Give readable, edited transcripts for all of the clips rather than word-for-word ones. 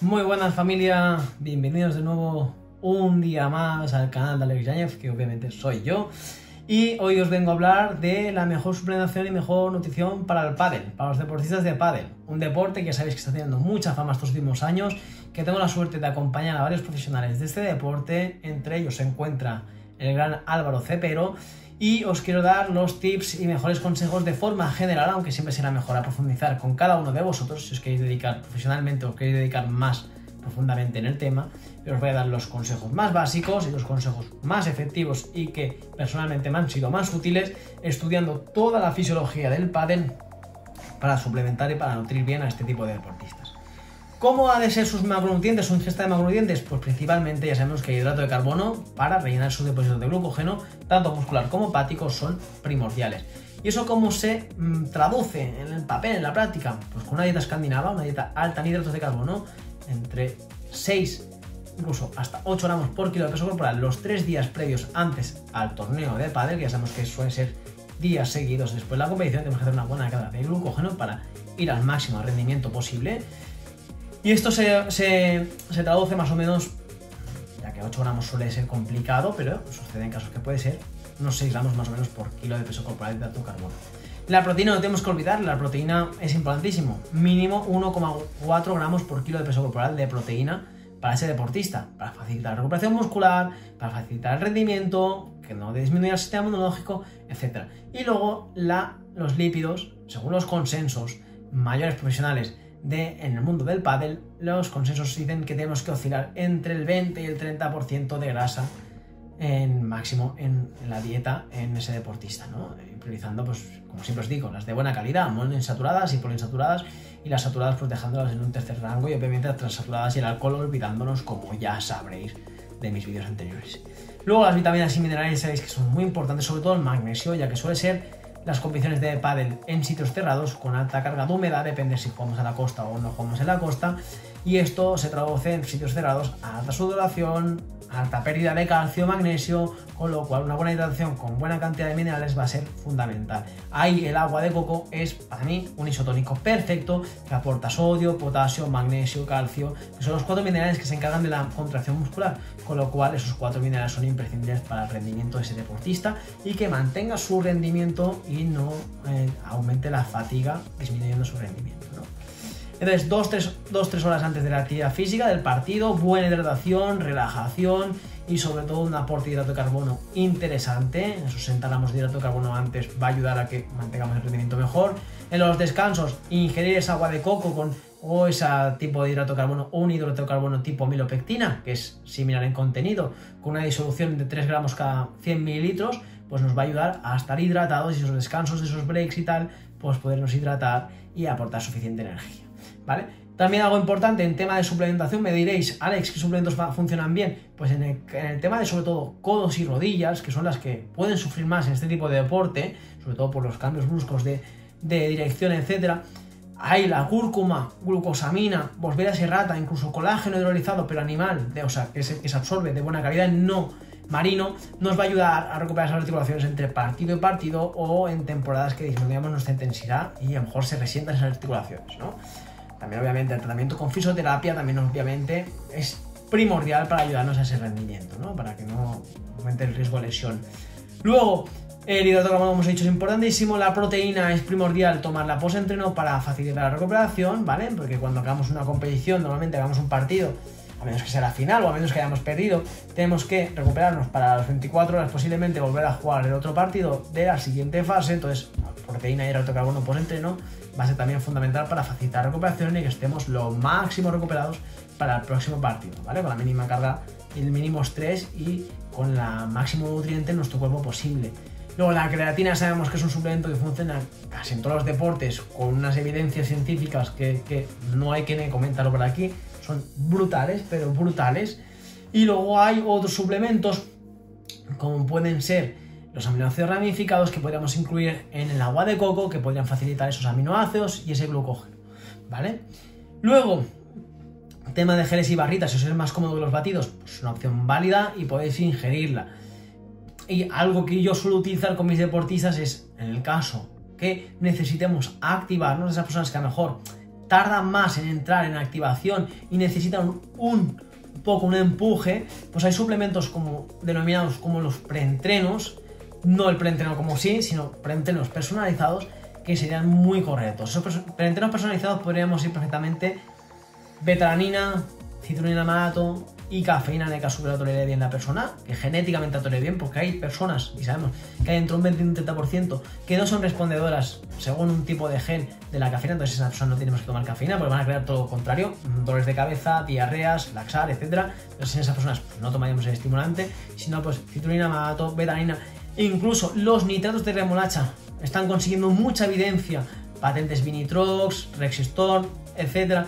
Muy buenas familia, bienvenidos de nuevo un día más al canal de Alex Yanez, que obviamente soy yo. Y hoy os vengo a hablar de la mejor suplementación y mejor nutrición para el pádel, para los deportistas de pádel. Un deporte que sabéis que está teniendo mucha fama estos últimos años, que tengo la suerte de acompañar a varios profesionales de este deporte. Entre ellos se encuentra el gran Álvaro Cepero. Y os quiero dar los tips y mejores consejos de forma general, aunque siempre será mejor a profundizar con cada uno de vosotros, si os queréis dedicar profesionalmente o queréis dedicar más profundamente en el tema, pero os voy a dar los consejos más básicos y los consejos más efectivos y que personalmente me han sido más útiles estudiando toda la fisiología del pádel para suplementar y para nutrir bien a este tipo de deportistas. ¿Cómo ha de ser sus macronutrientes, su ingesta de macronutrientes? Pues principalmente ya sabemos que el hidrato de carbono para rellenar sus depósitos de glucógeno, tanto muscular como hepático, son primordiales. ¿Y eso cómo se traduce en el papel, en la práctica? Pues con una dieta escandinava, una dieta alta en hidratos de carbono, entre 6, incluso hasta 8 gramos por kilo de peso corporal los 3 días previos antes al torneo de pádel, que ya sabemos que suelen ser días seguidos después de la competición. Tenemos que hacer una buena carga de glucógeno para ir al máximo rendimiento posible. Y esto se traduce más o menos, ya que 8 gramos suele ser complicado, pero sucede en casos que puede ser unos 6 gramos más o menos por kilo de peso corporal de hidrato de carbono. La proteína no tenemos que olvidar, la proteína es importantísimo. Mínimo 1,4 gramos por kilo de peso corporal de proteína para ese deportista, para facilitar la recuperación muscular, para facilitar el rendimiento, que no disminuya el sistema inmunológico, etc. Y luego los lípidos, según los consensos mayores profesionales en el mundo del pádel, los consensos dicen que tenemos que oscilar entre el 20 y el 30% de grasa en máximo en la dieta en ese deportista, ¿no? Priorizando, pues como siempre os digo, las de buena calidad, monoinsaturadas y poliinsaturadas, y las saturadas pues dejándolas en un tercer rango, y obviamente las transaturadas y el alcohol olvidándonos, como ya sabréis de mis vídeos anteriores. Luego las vitaminas y minerales sabéis que son muy importantes, sobre todo el magnesio, ya que suele ser las competiciones de pádel en sitios cerrados con alta carga de humedad, depende si jugamos a la costa o no jugamos en la costa, y esto se traduce en sitios cerrados a alta sudoración, alta pérdida de calcio, magnesio, con lo cual una buena hidratación con buena cantidad de minerales va a ser fundamental. Ahí el agua de coco es para mí un isotónico perfecto que aporta sodio, potasio, magnesio, calcio, que son los 4 minerales que se encargan de la contracción muscular, con lo cual esos 4 minerales son imprescindibles para el rendimiento de ese deportista y que mantenga su rendimiento y no aumente la fatiga disminuyendo su rendimiento, ¿no? Entonces, 2-3 horas antes de la actividad física, del partido, buena hidratación, relajación y sobre todo un aporte de hidrato de carbono interesante. Esos 60 gramos de hidrato de carbono antes va a ayudar a que mantengamos el rendimiento mejor. En los descansos, ingerir esa agua de coco o ese tipo de hidrato de carbono o un hidrato de carbono tipo amilopectina, que es similar en contenido, con una disolución de 3 gramos cada 100 mililitros, pues nos va a ayudar a estar hidratados, y esos descansos, esos breaks y tal, pues podernos hidratar y aportar suficiente energía, ¿vale? También algo importante en tema de suplementación, me diréis, Alex, ¿qué suplementos funcionan bien? Pues en el tema de sobre todo codos y rodillas, que son las que pueden sufrir más en este tipo de deporte, sobre todo por los cambios bruscos de dirección, etc. Hay la cúrcuma, glucosamina, boswellia serrata, incluso colágeno hidrolizado, pero animal, que se absorbe de buena calidad, no marino, nos va a ayudar a recuperar esas articulaciones entre partido y partido, o en temporadas que disminuyamos nuestra intensidad y a lo mejor se resientan esas articulaciones, ¿no? También obviamente el tratamiento con fisioterapia también obviamente es primordial para ayudarnos a ese rendimiento, ¿no? Para que no aumente el riesgo de lesión. Luego, el hidrato de carbono, como hemos dicho, es importantísimo. La proteína es primordial tomarla post-entreno para facilitar la recuperación, ¿vale? Porque cuando hagamos una competición, normalmente hagamos un partido, a menos que sea la final o a menos que hayamos perdido, tenemos que recuperarnos para las 24 horas posiblemente volver a jugar el otro partido de la siguiente fase. Entonces, proteína y hidrato de carbono post-entreno va a ser también fundamental para facilitar la recuperación y que estemos lo máximo recuperados para el próximo partido, ¿vale? Con la mínima carga, el mínimo estrés y con la máximo nutriente en nuestro cuerpo posible. Luego la creatina sabemos que es un suplemento que funciona casi en todos los deportes, con unas evidencias científicas que no hay que comentarlo por aquí, son brutales, pero brutales. Y luego hay otros suplementos como pueden ser los aminoácidos ramificados, que podríamos incluir en el agua de coco, que podrían facilitar esos aminoácidos y ese glucógeno. ¿vale? Luego, tema de geles y barritas, si os es más cómodo que los batidos, pues es una opción válida y podéis ingerirla. Y algo que yo suelo utilizar con mis deportistas es, en el caso que necesitemos activarnos, esas personas que a lo mejor tardan más en entrar en activación y necesitan un empuje, pues hay suplementos como denominados como los preentrenos, no el preentreno como sí, sino preentrenos personalizados, que serían muy correctos. Esos preentrenos personalizados podríamos ir perfectamente betalanina, citrulina malato y cafeína en el caso que la tolere bien la persona, que genéticamente la tolere bien, porque hay personas, y sabemos que hay entre un 20 y un 30% que no son respondedoras según un tipo de gen de la cafeína, entonces esa persona no tiene más que tomar cafeína, porque van a crear todo lo contrario, dolores de cabeza, diarreas, laxar, etc. Entonces en esas personas pues, no tomaríamos el estimulante, sino pues citrulina, malato, betalanina. Incluso los nitratos de remolacha están consiguiendo mucha evidencia, patentes Vinitrox, Rexistor, etc.,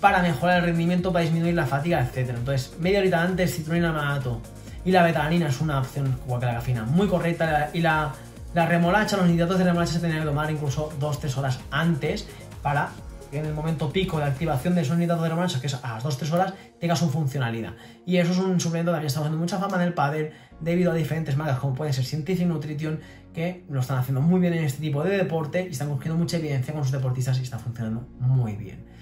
para mejorar el rendimiento, para disminuir la fatiga, etc. Entonces, media horita antes, citrulina, malato y la betalanina es una opción, igual que la cafeína, muy correcta. Y la remolacha, los nitratos de remolacha se tienen que tomar incluso 2-3 horas antes para que en el momento pico de activación de esos nitratos de remolacha, que es a las 2-3 horas, tenga su funcionalidad. Y eso es un suplemento que también está haciendo mucha fama en el pádel debido a diferentes marcas, como puede ser Scientific Nutrition, que lo están haciendo muy bien en este tipo de deporte y están cogiendo mucha evidencia con sus deportistas y está funcionando muy bien.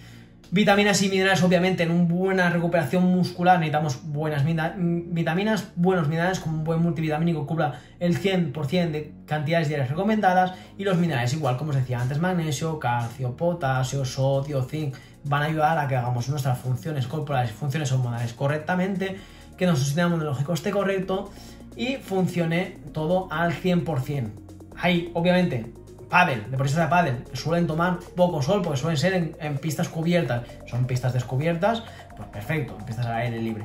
Vitaminas y minerales, obviamente, en una buena recuperación muscular necesitamos buenas vitaminas, buenos minerales, como un buen multivitamínico cubra el 100% de cantidades diarias recomendadas, y los minerales, igual, como os decía antes, magnesio, calcio, potasio, sodio, zinc, van a ayudar a que hagamos nuestras funciones corporales y funciones hormonales correctamente, que nuestro sistema inmunológico esté correcto y funcione todo al 100%. Ahí, obviamente, pádel, deportistas de pádel, suelen tomar poco sol porque suelen ser en pistas cubiertas. Son pistas descubiertas, pues perfecto, en pistas al aire libre.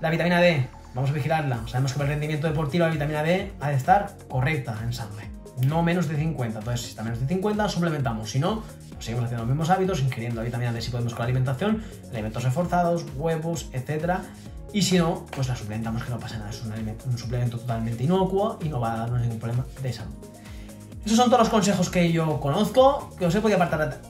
La vitamina D, vamos a vigilarla. Sabemos que para el rendimiento deportivo la vitamina D ha de estar correcta en sangre, no menos de 50. Entonces, si está menos de 50, suplementamos. Si no, pues seguimos haciendo los mismos hábitos, ingiriendo la vitamina D si podemos con la alimentación, alimentos reforzados, huevos, etc. Y si no, pues la suplementamos, que no pasa nada. Es un suplemento totalmente inocuo y no va a darnos ningún problema de salud. Esos son todos los consejos que yo conozco, que os he podido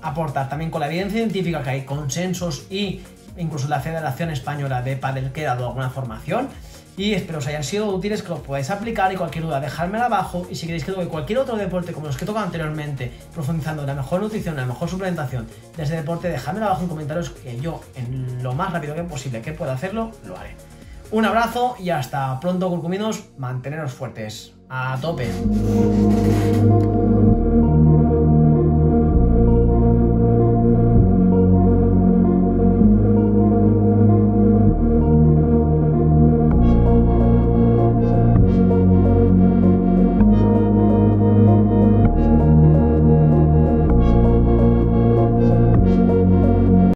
aportar también con la evidencia científica, que hay consensos y incluso la Federación Española de Padel que ha dado alguna formación, y espero os hayan sido útiles, que los podáis aplicar, y cualquier duda dejármela abajo, y si queréis que toque cualquier otro deporte como los que he tocado anteriormente, profundizando en la mejor nutrición, la mejor suplementación de ese deporte, dejármela abajo en comentarios, que yo en lo más rápido que posible que pueda hacerlo, lo haré. Un abrazo y hasta pronto, curcuminos, manteneros fuertes. A tope.